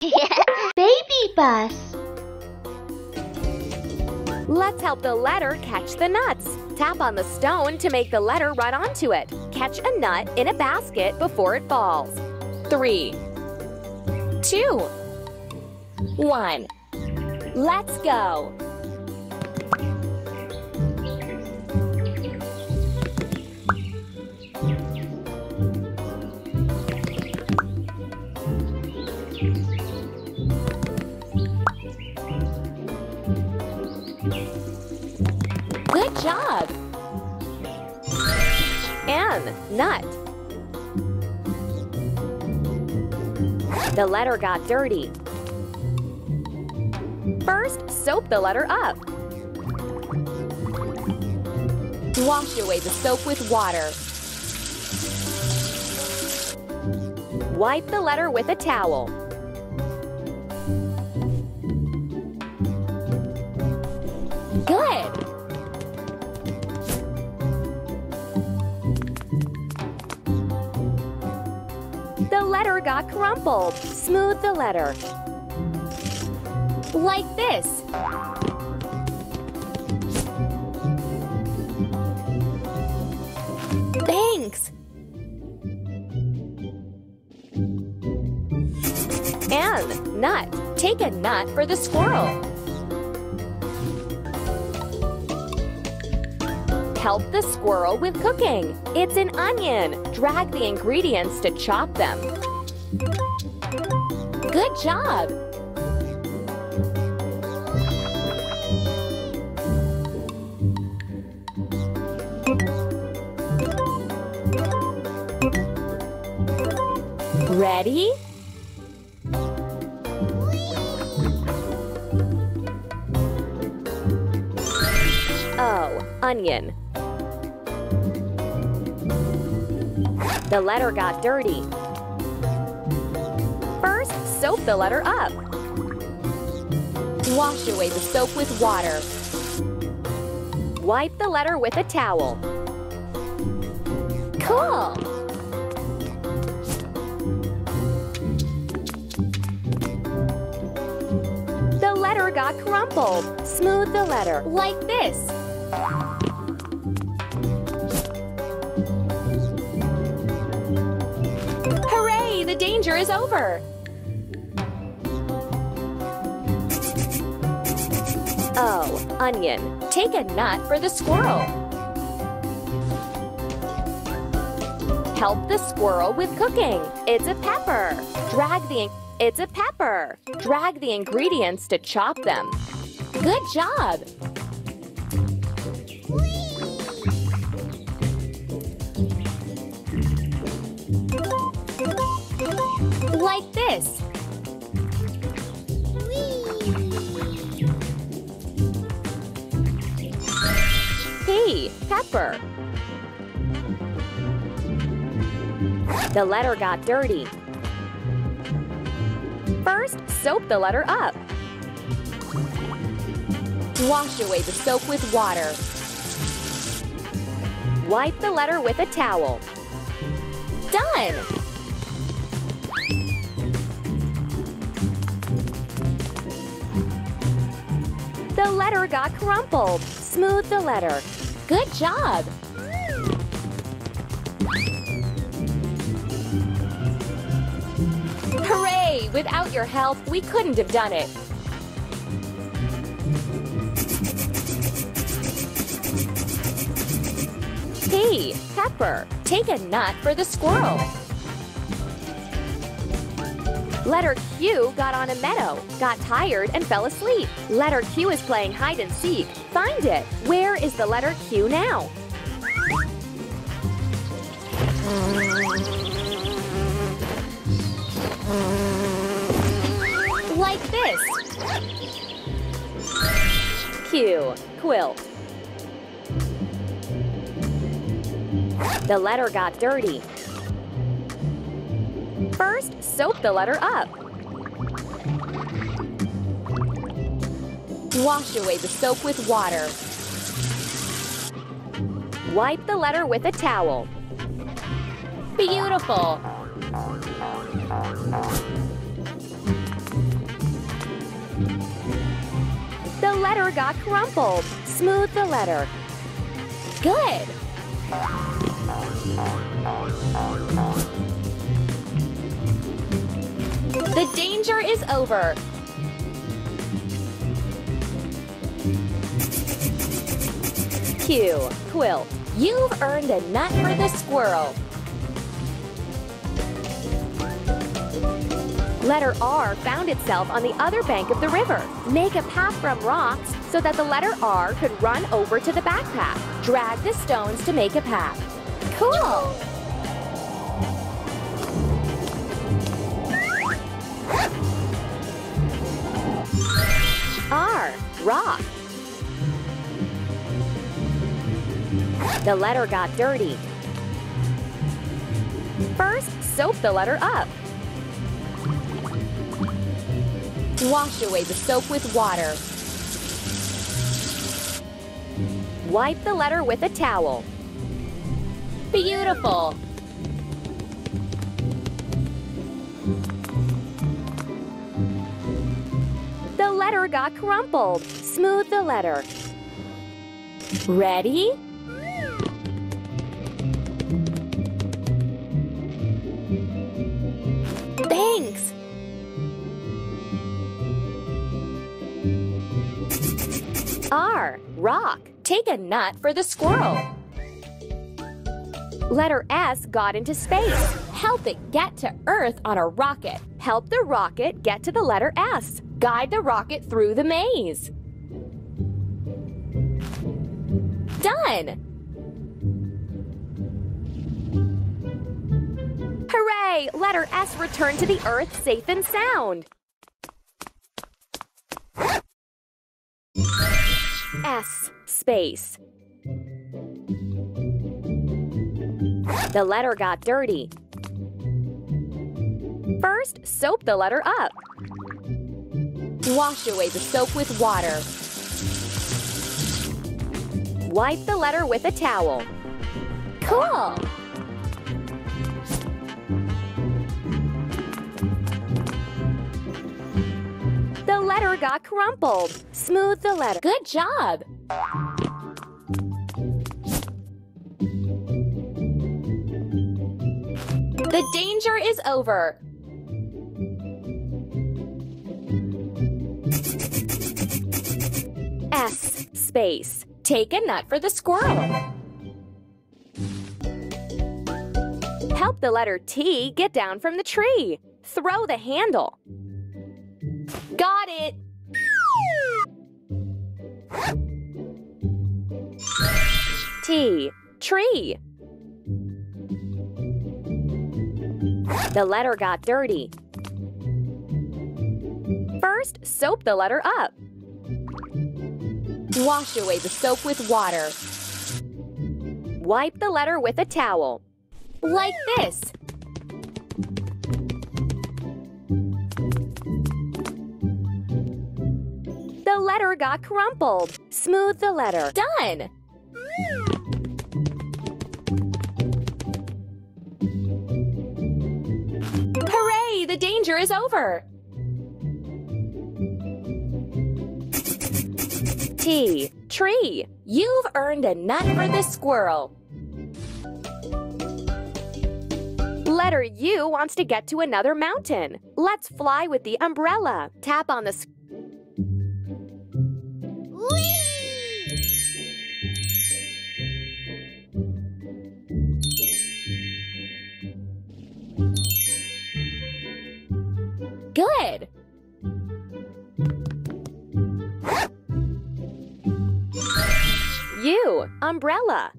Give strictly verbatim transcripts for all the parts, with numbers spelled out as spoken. Baby bus. Let's help the letter catch the nuts. Tap on the stone to make the letter run onto it. Catch a nut in a basket before it falls. Three, two, one. Let's go. Good job! N, nut. The letter got dirty. First, soap the letter up. Wash away the soap with water. Wipe the letter with a towel. Good! The letter got crumpled. Smooth the letter. Like this. Thanks! N, nut. Take a nut for the squirrel. Help the squirrel with cooking. It's an onion. Drag the ingredients to chop them. Good job! Ready? O, onion. The letter got dirty. First, soap the letter up. Wash away the soap with water. Wipe the letter with a towel. Cool! The letter got crumpled. Smooth the letter like this. The danger is over. O, onion. Take a nut for the squirrel. Help the squirrel with cooking. It's a pepper. Drag the it's a pepper. Drag the ingredients to chop them. Good job. Like this. P, pepper. The letter got dirty. First, soap the letter up. Wash away the soap with water. Wipe the letter with a towel. Done! The letter got crumpled. Smooth the letter. Good job! Hooray! Without your help, we couldn't have done it. P, pepper. Take a nut for the squirrel. Letter Q got on a meadow, got tired, and fell asleep. Letter Q is playing hide and seek. Find it. Where is the letter Q now? Like this. Q, quilt. The letter got dirty. First, soap the letter up. Wash away the soap with water. Wipe the letter with a towel. Beautiful! letter got crumpled. Smooth the letter. Good. The danger is over. Q, quilt. You've earned a nut for the squirrel. Letter R found itself on the other bank of the river. Make a path from rocks so that the letter R could run over to the backpack. Drag the stones to make a path. Cool! R, rock. The letter got dirty. First, soap the letter up. Wash away the soap with water. Wipe the letter with a towel. Beautiful! The letter got crumpled. Smooth the letter. Ready? Thanks! R, rock. Take a nut for the squirrel. Letter S got into space. Help it get to Earth on a rocket. Help the rocket get to the letter S. Guide the rocket through the maze. Done! Hooray! Letter S returned to the Earth safe and sound. S, space. The letter got dirty. First, soap the letter up. Wash away the soap with water. Wipe the letter with a towel. Cool! The letter got crumpled. Smooth the letter. Good job! The danger is over. S, space. Take a nut for the squirrel. Help the letter T get down from the tree. Throw the handle. Got it! T, tree. The letter got dirty. First, soap the letter up. Wash away the soap with water. Wipe the letter with a towel. Like this. The letter got crumpled. Smooth the letter. Done! Hooray! The danger is over! T, tree. You've earned a nut for the squirrel. Letter U wants to get to another mountain. Let's fly with the umbrella. Tap on the squirrel. Good. U, umbrella.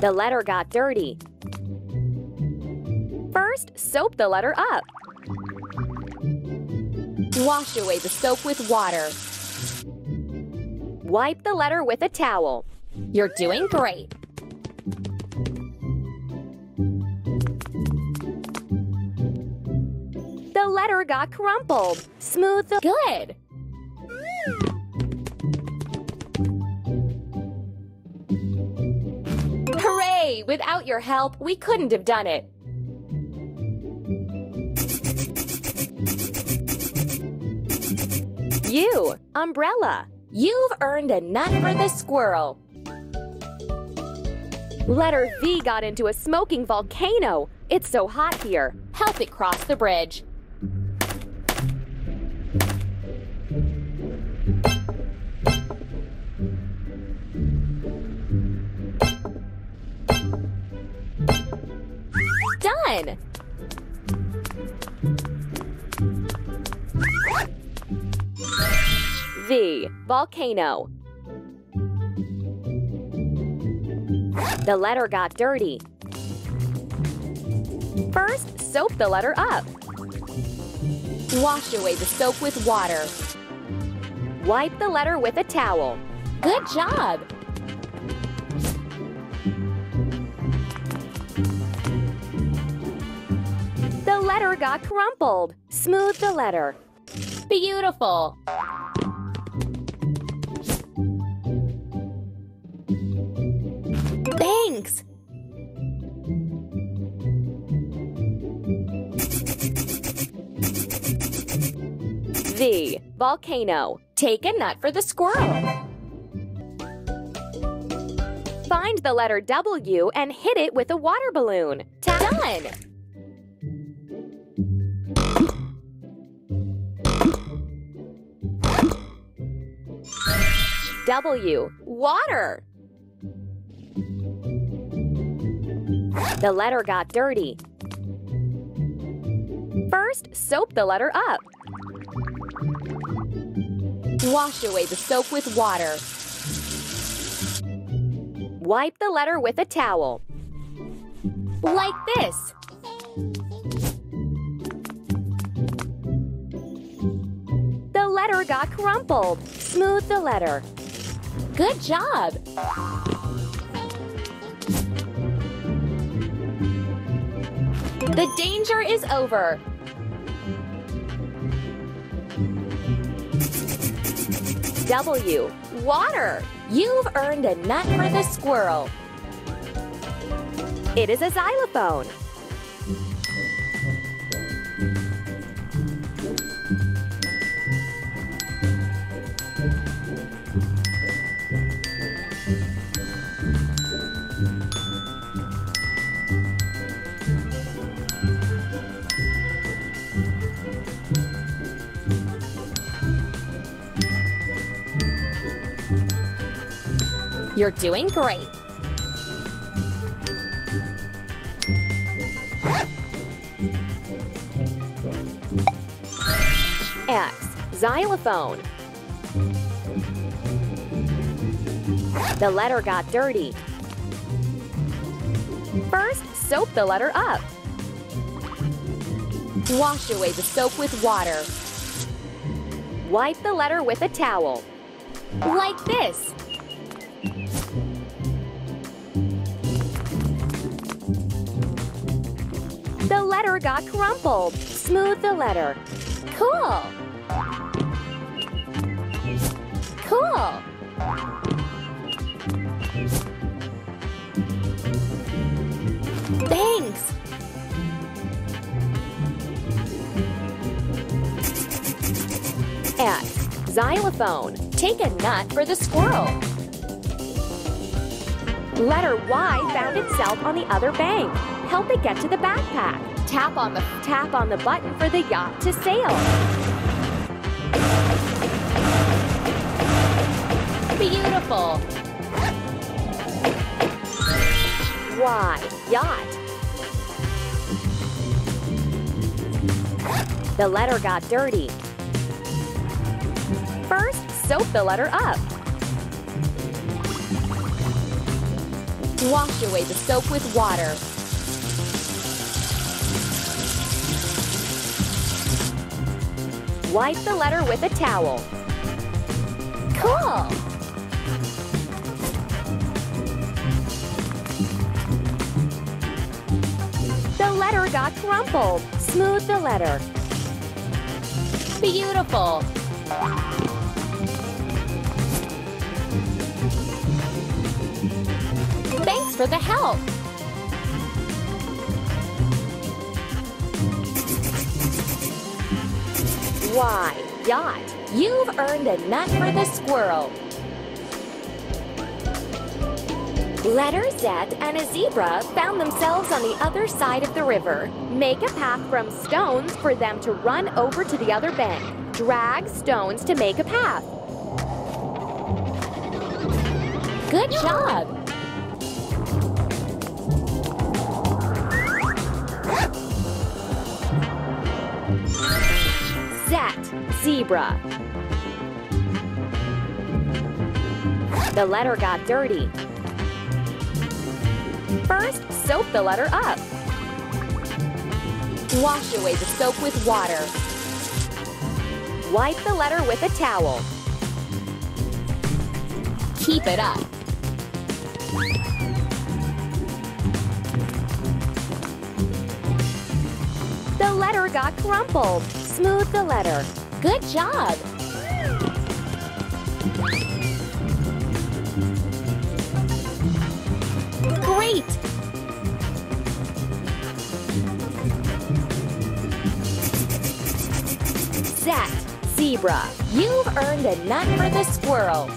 The letter got dirty. First, soap the letter up. Wash away the soap with water. Wipe the letter with a towel. You're doing great. The letter got crumpled. Smooth the... Good. Hooray! Without your help, we couldn't have done it. U. Umbrella. You've earned a nut for the squirrel. Letter V got into a smoking volcano. It's so hot here. Help it cross the bridge. Done! V. Volcano. The letter got dirty. First, soap the letter up. Wash away the soap with water. Wipe the letter with a towel. Good job! The letter got crumpled. Smooth the letter. Beautiful! Thanks! V. Volcano. Take a nut for the squirrel. Find the letter W and hit it with a water balloon. Done! W. Water. The letter got dirty. First, soap the letter up. Wash away the soap with water. Wipe the letter with a towel. Like this. The letter got crumpled. Smooth the letter. Good job! The danger is over. W. Water. You've earned a nut for the squirrel. It is a xylophone. You're doing great! X. Xylophone. The letter got dirty. First, soap the letter up. Wash away the soap with water. Wipe the letter with a towel. Like this! The letter got crumpled. Smooth the letter. Cool! Cool! Thanks! X. Xylophone. Take a nut for the squirrel. Letter Y found itself on the other bank. Help it get to the backpack. Tap on the tap on the button for the yacht to sail. Beautiful. Y. Yacht. The letter got dirty. First, soap the letter up. Wash away the soap with water. Wipe the letter with a towel. Cool! The letter got crumpled. Smooth the letter. Beautiful! Thanks for the help! Y. Yacht. You've earned a nut for the squirrel. Letter Z and a zebra found themselves on the other side of the river. Make a path from stones for them to run over to the other bank. Drag stones to make a path. Good job! Zebra. The letter got dirty. First, soap the letter up. Wash away the soap with water. Wipe the letter with a towel. Keep it up. The letter got crumpled. Smooth the letter. Good job! Great! Zat, zebra, you've earned a nut for the squirrel.